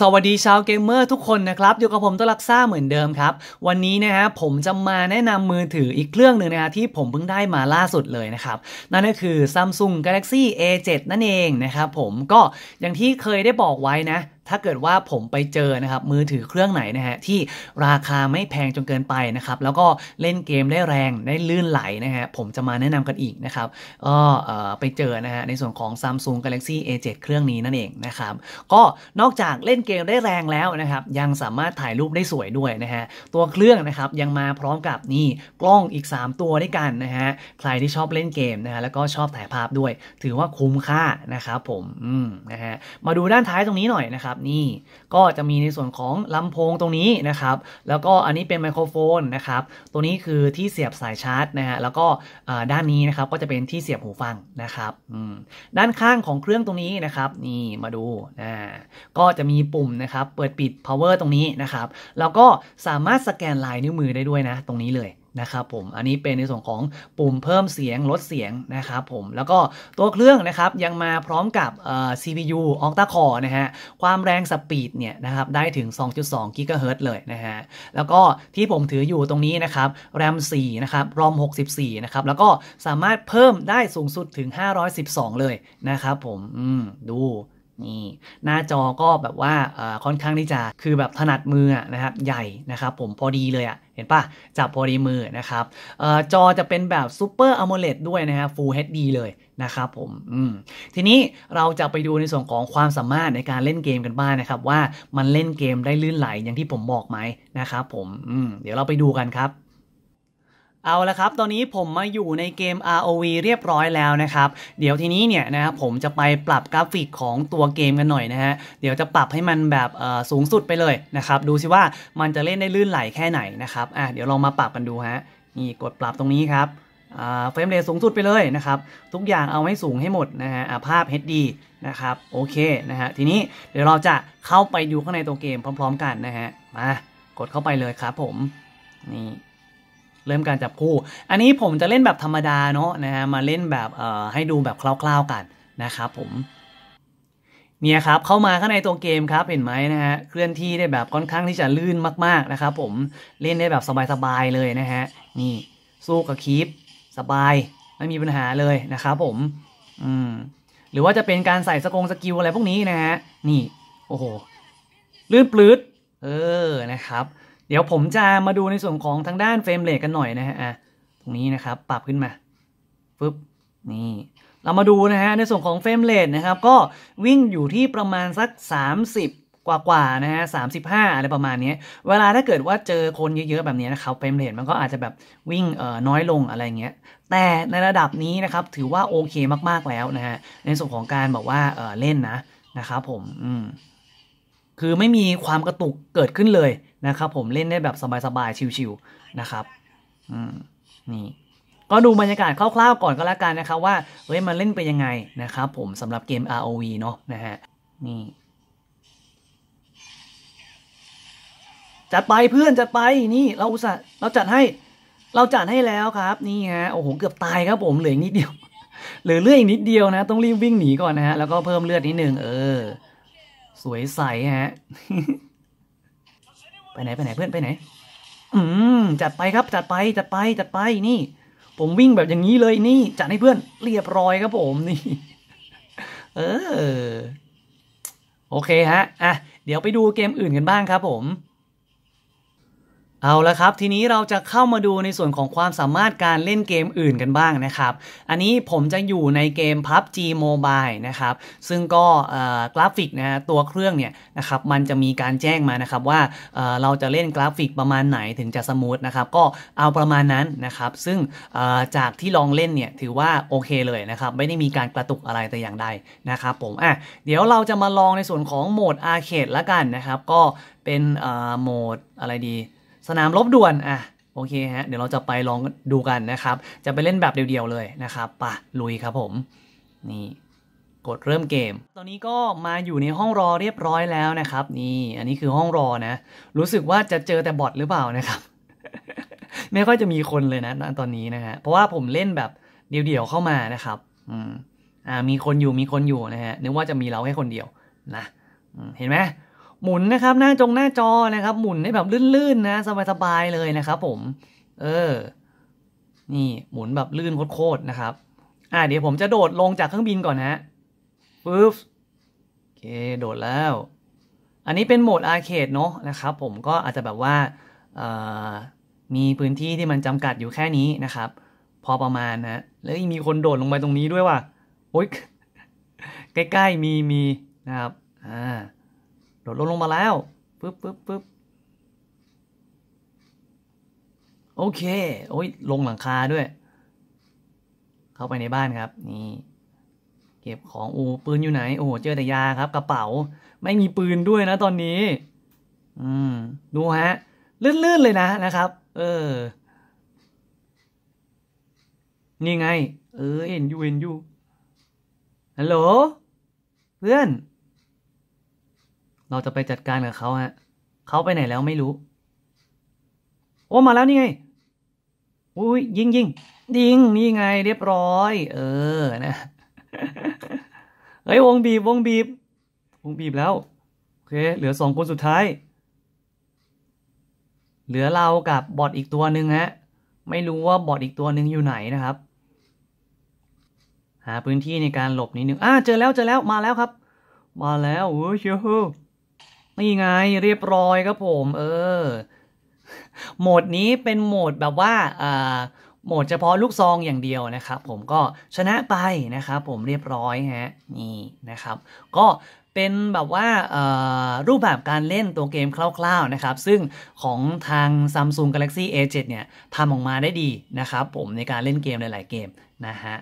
สวัสดีชาวเกมเมอร์ทุกคนนะครับอยู่กับผมตัวลักซ่าเหมือนเดิมครับวันนี้นะฮะผมจะมาแนะนำมือถืออีกเครื่องหนึ่งนะฮะที่ผมเพิ่งได้มาล่าสุดเลยนะครับนั่นก็คือ Samsung Galaxy A7 นั่นเองนะครับผมก็อย่างที่เคยได้บอกไว้นะถ้าเกิดว่าผมไปเจอนะครับมือถือเครื่องไหนนะฮะที่ราคาไม่แพงจนเกินไปนะครับแล้วก็เล่นเกมได้แรงได้ลื่นไหลนะฮะผมจะมาแนะนำกันอีกนะครับไปเจอนะฮะในส่วนของ Samsung Galaxy A7 เครื่องนี้นั่นเองนะครับก็นอกจากเล่นเกมได้แรงแล้วนะครับยังสามารถถ่ายรูปได้สวยด้วยนะฮะตัวเครื่องนะครับยังมาพร้อมกับนี่กล้องอีก3ตัวด้วยกันนะฮะใครที่ชอบเล่นเกมนะฮะแล้วก็ชอบถ่ายภาพด้วยถือว่าคุ้มค่านะครับผมนะฮะมาดูด้านท้ายตรงนี้หน่อยนะครับนี่ก็จะมีในส่วนของลำโพงตรงนี้นะครับแล้วก็อันนี้เป็นไมโครโฟนนะครับตัวนี้คือที่เสียบสายชาร์จนะฮะแล้วก็ด้านนี้นะครับก็จะเป็นที่เสียบหูฟังนะครับด้านข้างของเครื่องตรงนี้นะครับนี่มาดูก็จะมีปุ่มนะครับเปิดปิด power ตรงนี้นะครับแล้วก็สามารถสแกนลายนิ้วมือได้ด้วยนะตรงนี้เลยนะครับผมอันนี้เป็นในส่วนของปุ่มเพิ่มเสียงลดเสียงนะครับผมแล้วก็ตัวเครื่องนะครับยังมาพร้อมกับ CPU Octa Core นะฮะความแรงสปีดเนี่ยนะครับได้ถึง 2.2 GHz เลยนะฮะแล้วก็ที่ผมถืออยู่ตรงนี้นะครับ RAM 4 นะครับ ROM 64 นะครับแล้วก็สามารถเพิ่มได้สูงสุดถึง512เลยนะครับผมดูนี่หน้าจอก็แบบว่าค่อนข้างที่จะคือแบบถนัดมือนะครับใหญ่นะครับผมพอดีเลยอ่ะเห็นป่ะจับพอดีมือนะครับจอจะเป็นแบบซูเปอร์อะโมเลดด้วยนะฮะ Full HD เลยนะครับผมทีนี้เราจะไปดูในส่วนของความสามารถในการเล่นเกมกันบ้าง นะครับว่ามันเล่นเกมได้ลื่นไหลอย่างที่ผมบอกไหมนะครับผมเดี๋ยวเราไปดูกันครับเอาละครับตอนนี้ผมมาอยู่ในเกม ROV เรียบร้อยแล้วนะครับเดี๋ยวทีนี้เนี่ยนะครับผมจะไปปรับกราฟิกของตัวเกมกันหน่อยนะฮะเดี๋ยวจะปรับให้มันแบบสูงสุดไปเลยนะครับดูสิว่ามันจะเล่นได้ลื่นไหลแค่ไหนนะครับเดี๋ยวลองมาปรับกันดูฮะนี่กดปรับตรงนี้ครับเฟรมเรทสูงสุดไปเลยนะครับทุกอย่างเอาให้สูงให้หมดนะฮะภาพ HD นะครับโอเคนะฮะทีนี้เดี๋ยวเราจะเข้าไปดูข้างในตัวเกมพร้อมๆกันนะฮะมากดเข้าไปเลยครับผมนี่เริ่มการจับคู่อันนี้ผมจะเล่นแบบธรรมดาเนาะนะฮะมาเล่นแบบให้ดูแบบคร่าวๆกันนะครับผมเนี่ยครับเข้ามาข้างในตัวเกมครับเห็นไหมนะฮะเคลื่อนที่ได้แบบค่อนข้างที่จะลื่นมากๆนะครับผมเล่นได้แบบสบายๆเลยนะฮะนี่สู้กับคีปสบายไม่มีปัญหาเลยนะครับผมหรือว่าจะเป็นการใส่สกิลอะไรพวกนี้นะฮะนี่โอ้โหลื่นปลื้ดนะครับเดี๋ยวผมจะมาดูในส่วนของทางด้านเฟรมเรทกันหน่อยนะฮะตรงนี้นะครับปรับขึ้นมาปึ๊บนี่เรามาดูนะฮะในส่วนของเฟรมเรทนะครับก็วิ่งอยู่ที่ประมาณสัก30กว่านะฮะ35อะไรประมาณนี้เวลาถ้าเกิดว่าเจอคนเยอะๆแบบนี้นะครับเฟรมเรทมันก็อาจจะแบบวิ่งน้อยลงอะไรเงี้ยแต่ในระดับนี้นะครับถือว่าโอเคมากๆแล้วนะฮะในส่วนของการบอกว่าเล่นนะครับผมคือไม่มีความกระตุกเกิดขึ้นเลยนะครับผมเล่นได้แบบสบายๆชิวๆนะครับนี่ก็ดูบรรยากาศคร่าวๆก่อนก็แล้วกันนะครับว่าเฮ้ยมันเล่นไปยังไงนะครับผมสำหรับเกม ROV เนาะนะฮะนี่จัดไปเพื่อนจัดไปนี่เราจัดให้แล้วครับนี่ฮะโอ้โหเกือบตายครับผมเหลืออีกนิดเดียวเหลือเลือดอีกนิดเดียวนะต้องรีบวิ่งหนีก่อนนะฮะแล้วก็เพิ่มเลือดนิดนึงสวยใสฮะไปไหนเพื่อนไปไหนจัดไปครับจัดไปนี่ผมวิ่งแบบอย่างนี้เลยนี่จัดให้เพื่อนเรียบร้อยครับผมนี่โอเคฮะเดี๋ยวไปดูเกมอื่นกันบ้างครับผมเอาละครับทีนี้เราจะเข้ามาดูในส่วนของความสามารถการเล่นเกมอื่นกันบ้างนะครับอันนี้ผมจะอยู่ในเกม PUBG Mobile นะครับซึ่งก็กราฟิกนะฮะตัวเครื่องเนี่ยนะครับมันจะมีการแจ้งมานะครับว่าเราจะเล่นกราฟิกประมาณไหนถึงจะสมูทนะครับก็เอาประมาณนั้นนะครับซึ่งจากที่ลองเล่นเนี่ยถือว่าโอเคเลยนะครับไม่ได้มีการกระตุกอะไรแต่อย่างใดนะครับผมเดี๋ยวเราจะมาลองในส่วนของโหมด Arcade ละกันนะครับก็เป็นโหมดอะไรดีสนามรบด่วนโอเคฮะเดี๋ยวเราจะไปลองดูกันนะครับจะไปเล่นแบบเดียวๆเลยนะครับป่ะลุยครับผมนี่กดเริ่มเกมตอนนี้ก็มาอยู่ในห้องรอเรียบร้อยแล้วนะครับนี่อันนี้คือห้องรอนะรู้สึกว่าจะเจอแต่บอทหรือเปล่านะครับ ไม่ค่อยจะมีคนเลยนะตอนนี้นะฮะเพราะว่าผมเล่นแบบเดียวๆเข้ามานะครับมีคนอยู่นะฮะนึกว่าจะมีเราแค่คนเดียวนะเห็นไหม หมุนนะครับหน้าจอนะครับหมุนได้แบบลื่นๆนะสบายๆเลยนะครับผมนี่หมุนแบบลื่นโคตรๆนะครับเดี๋ยวผมจะโดดลงจากเครื่องบินก่อนฮะปึ๊บโอเคโดดแล้วอันนี้เป็นโหมดอาร์เคดเนาะนะครับผมก็อาจจะแบบว่ามีพื้นที่ที่มันจำกัดอยู่แค่นี้นะครับพอประมาณนะแล้วมีคนโดดลงไปตรงนี้ด้วยว่ะโอ๊ยใกล้ๆมีนะครับโดดลงมาแล้วปึ๊บโอเคโอ้ยลงหลังคาด้วยเข้าไปในบ้านครับนี่เก็บของปืนอยู่ไหนโอ้โหเจอแต่ยาครับกระเป๋าไม่มีปืนด้วยนะตอนนี้ดูฮะลื่นๆเลยนะครับนี่ไงเอ็นยูฮัลโหลเพื่อนเราจะไปจัดการกับเขาฮะเขาไปไหนแล้วไม่รู้โอ้มาแล้วนี่ไงอุ้ยยิงนี่ไงเรียบร้อยนะเฮ้ยวงบีบวงบีบแล้วโอเคเหลือ2คนสุดท้ายเหลือเรากับบอทอีกตัวหนึ่งฮะไม่รู้ว่าบอทอีกตัวหนึ่งอยู่ไหนนะครับหาพื้นที่ในการหลบนิดนึงเจอแล้วมาแล้วครับมาแล้วโอ้ยเชียวนี่ไงเรียบร้อยครับผมโหมดนี้เป็นโหมดแบบว่าโหมดเฉพาะลูกซองอย่างเดียวนะครับผมก็ชนะไปนะครับผมเรียบร้อยฮะนี่นะครับก็เป็นแบบว่ารูปแบบการเล่นตัวเกมคร่าวๆนะครับซึ่งของทาง Samsung Galaxy A7 เนี่ยทำออกมาได้ดีนะครับผมในการเล่นเกมหลายๆเกมนะฮะ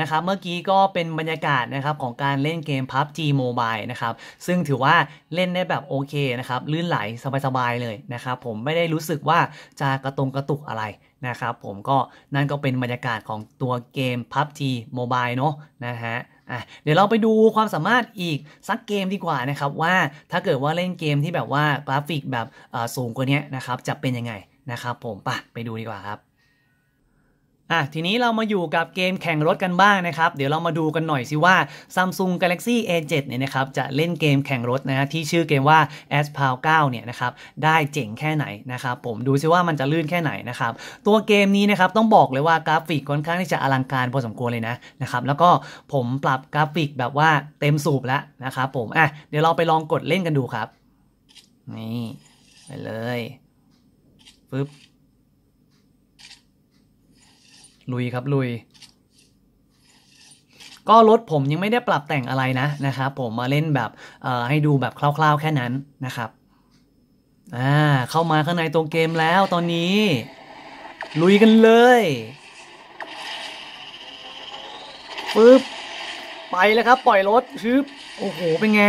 นะครับเมื่อกี้ก็เป็นบรรยากาศนะครับของการเล่นเกม PUBG Mobile นะครับซึ่งถือว่าเล่นได้แบบโอเคนะครับลื่นไหลสบายๆเลยนะครับผมไม่ได้รู้สึกว่าจะกระตุกอะไรนะครับผมก็นั่นก็เป็นบรรยากาศของตัวเกม PUBG Mobile เนาะนะฮะเดี๋ยวเราไปดูความสามารถอีกสักเกมดีกว่านะครับว่าถ้าเกิดว่าเล่นเกมที่แบบว่ากราฟิกแบบสูงกว่านี้นะครับจะเป็นยังไงนะครับผมไปดูดีกว่าครับทีนี้เรามาอยู่กับเกมแข่งรถกันบ้างนะครับเดี๋ยวเรามาดูกันหน่อยสิว่า Samsung Galaxy A7 เนี่ยนะครับจะเล่นเกมแข่งรถนะที่ชื่อเกมว่า Asphalt 9 เนี่ยนะครับได้เจ๋งแค่ไหนนะครับผมดูสิว่ามันจะลื่นแค่ไหนนะครับตัวเกมนี้นะครับต้องบอกเลยว่ากราฟิกค่อนข้างที่จะอลังการพอสมควรเลยนะครับแล้วก็ผมปรับกราฟิกแบบว่าเต็มสูบแล้วนะครับผมเดี๋ยวเราไปลองกดเล่นกันดูครับนี่ไปเลยปึ๊บลุยครับลุยก็รถผมยังไม่ได้ปรับแต่งอะไรนะครับผมมาเล่นแบบให้ดูแบบคร่าวๆแค่นั้นนะครับเข้ามาข้างในตัวเกมแล้วตอนนี้ลุยกันเลยปึ๊บไปแล้วครับปล่อยรถชึบโอ้โหเป็นไง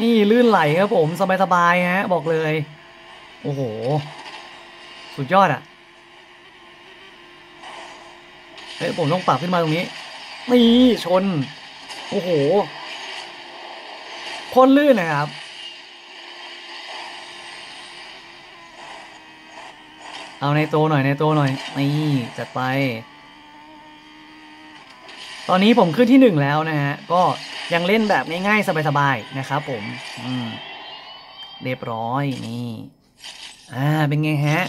นี่ลื่นไหลครับผมสบายๆฮะบอกเลยโอ้โหสุดยอดผมต้องปรับขึ้นมาตรงนี้นี่ชนโอ้โหคนลื่นนะครับเอาในโตหน่อยนี่จัดไปตอนนี้ผมขึ้นที่1แล้วนะฮะก็ยังเล่นแบบง่ายๆสบายๆนะครับผมเรียบร้อยนี่เป็นไงฮะ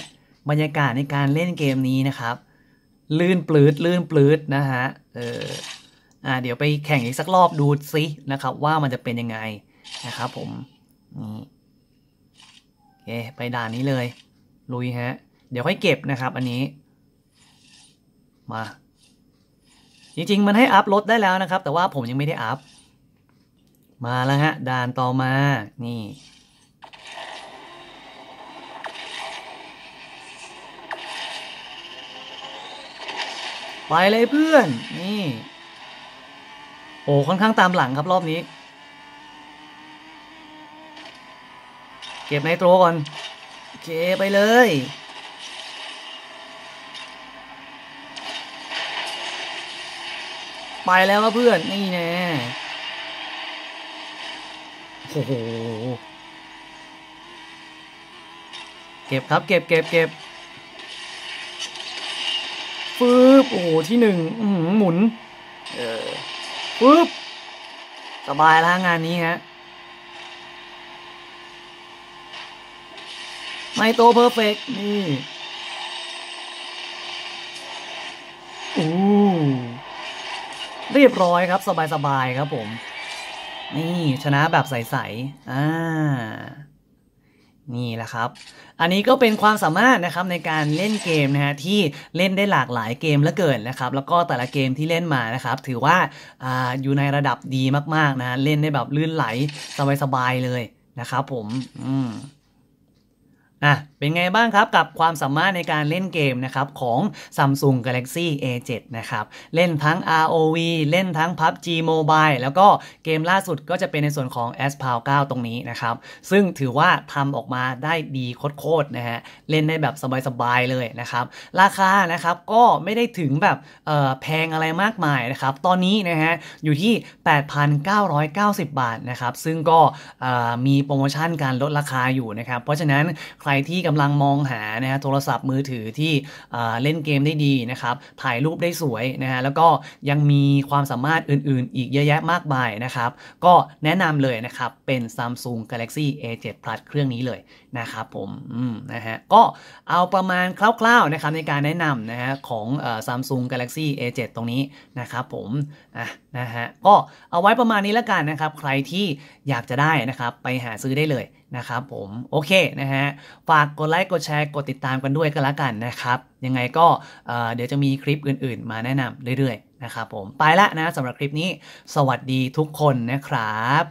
บรรยากาศในการเล่นเกมนี้นะครับลื่นปลื้ดนะฮะเดี๋ยวไปแข่งอีกสักรอบดูซินะครับว่ามันจะเป็นยังไงนะครับผมนี่โอเคไปด่านนี้เลยลุยฮะเดี๋ยวค่อยเก็บนะครับอันนี้มาจริงๆมันให้อัพรถได้แล้วนะครับแต่ว่าผมยังไม่ได้อัพมาแล้วฮะด่านต่อมานี่ไปเลยเพื่อนนี่โอ้ค่อนข้างตามหลังครับรอบนี้เก็บไนโตรก่อนโอเคไปเลยไปแล้วครับเพื่อนนี่แน่โอ้โหเก็บครับเก็บปึ๊บโอ้โหที่1หมุนปึ๊บสบายแล้วงานนี้ฮะ ไมโตเพอร์เฟกต์นี่โอ้เรียบร้อยครับสบายๆครับผมนี่ชนะแบบใสๆนี่แหละครับอันนี้ก็เป็นความสามารถนะครับในการเล่นเกมนะฮะที่เล่นได้หลากหลายเกมเหลือเกินนะครับแล้วก็แต่ละเกมที่เล่นมานะครับถือว่าอยู่ในระดับดีมากๆนะเล่นได้แบบลื่นไหลสบายๆเลยนะครับผมเป็นไงบ้างครับกับความสามารถในการเล่นเกมนะครับของ Samsung Galaxy A7 นะครับเล่นทั้ง ROV เล่นทั้ง PUBG Mobile แล้วก็เกมล่าสุดก็จะเป็นในส่วนของ Asphalt 9 ตรงนี้นะครับซึ่งถือว่าทำออกมาได้ดีโคตรๆนะฮะเล่นได้แบบสบายๆเลยนะครับราคานะครับก็ไม่ได้ถึงแบบแพงอะไรมากมายนะครับตอนนี้นะฮะอยู่ที่ 8,990 บาทนะครับซึ่งก็มีโปรโมชั่นการลดราคาอยู่นะครับเพราะฉะนั้นใครที่กำลังมองหานะฮะโทรศัพท์มือถือที่เล่นเกมได้ดีนะครับถ่ายรูปได้สวยนะฮะแล้วก็ยังมีความสามารถอื่นๆอีกเยอะแยะมากมายนะครับก็แนะนำเลยนะครับเป็น Samsung Galaxy A7 Plus เครื่องนี้เลยนะครับผมนะฮะก็เอาประมาณคร่าวๆนะครับในการแนะนำนะฮะของSamsung Galaxy A7 ตรงนี้นะครับผมนะฮะก็เอาไว้ประมาณนี้แล้วกันนะครับใครที่อยากจะได้นะครับไปหาซื้อได้เลยนะครับผมโอเคนะฮะฝากกดไลค์กดแชร์กดติดตามกันด้วยกันละกันนะครับยังไงก็เดี๋ยวจะมีคลิปอื่นๆมาแนะนำเรื่อยๆนะครับผมไปละนะสำหรับคลิปนี้สวัสดีทุกคนนะครับ